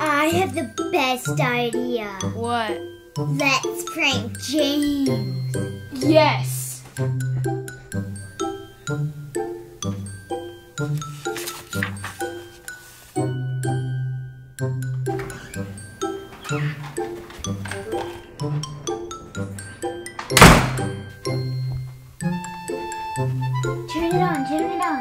I have the best idea. What? Let's prank James. Yes. Turn it on, turn it on.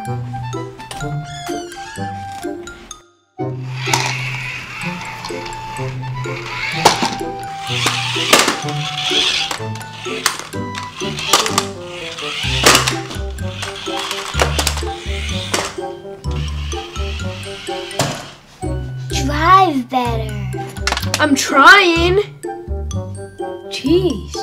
Drive better. I'm trying. Jeez.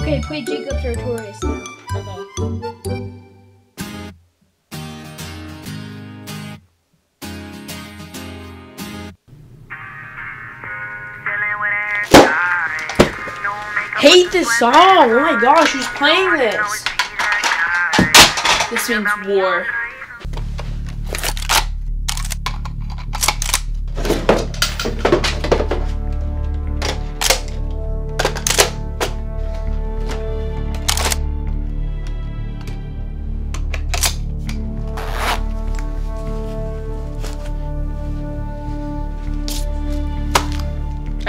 Okay, play Jacob's Notorious now. Okay. Hate this song! Oh my gosh, who's playing this? This means war. I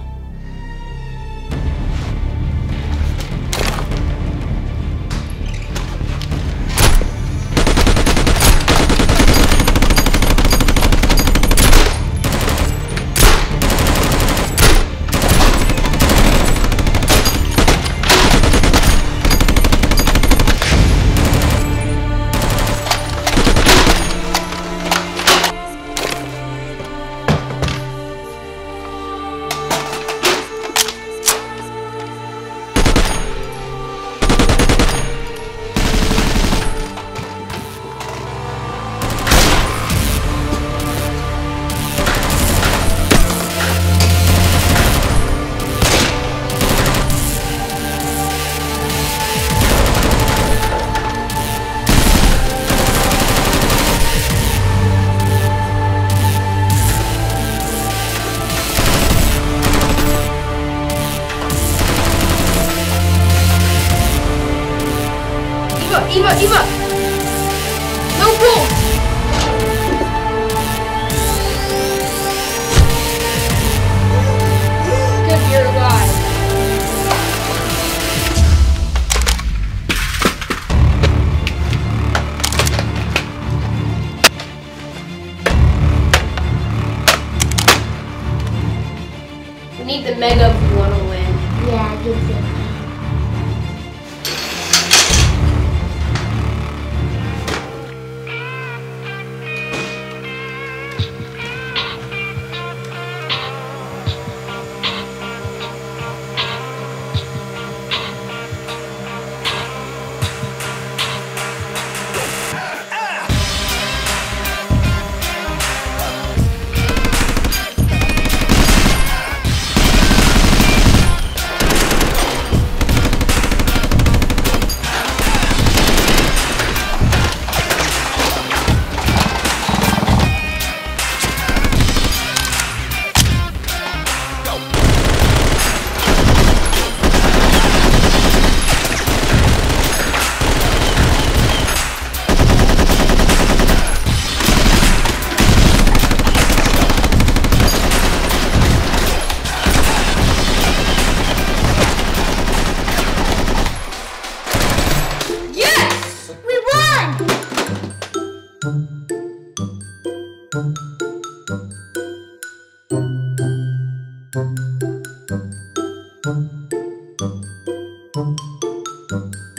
Eva, Eva! No bull! Good, you're alive. We need the mega if we want to win. Yeah, I get it.